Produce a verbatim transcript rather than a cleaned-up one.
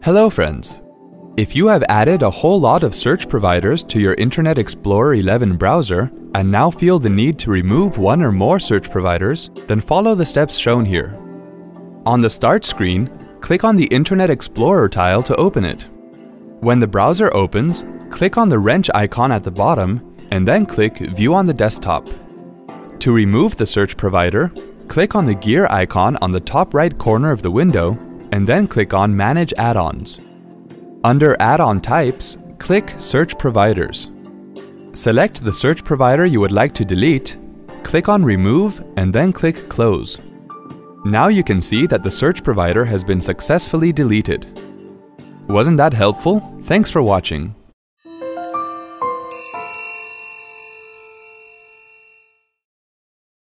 Hello friends! If you have added a whole lot of search providers to your Internet Explorer eleven browser and now feel the need to remove one or more search providers, then follow the steps shown here. On the Start screen, click on the Internet Explorer tile to open it. When the browser opens, click on the wrench icon at the bottom and then click View on the desktop. To remove the search provider, click on the gear icon on the top right corner of the window and then click on Manage Add-ons. Under Add-on Types, click Search Providers. Select the search provider you would like to delete, click on Remove, and then click Close. Now you can see that the search provider has been successfully deleted. Wasn't that helpful? Thanks for watching.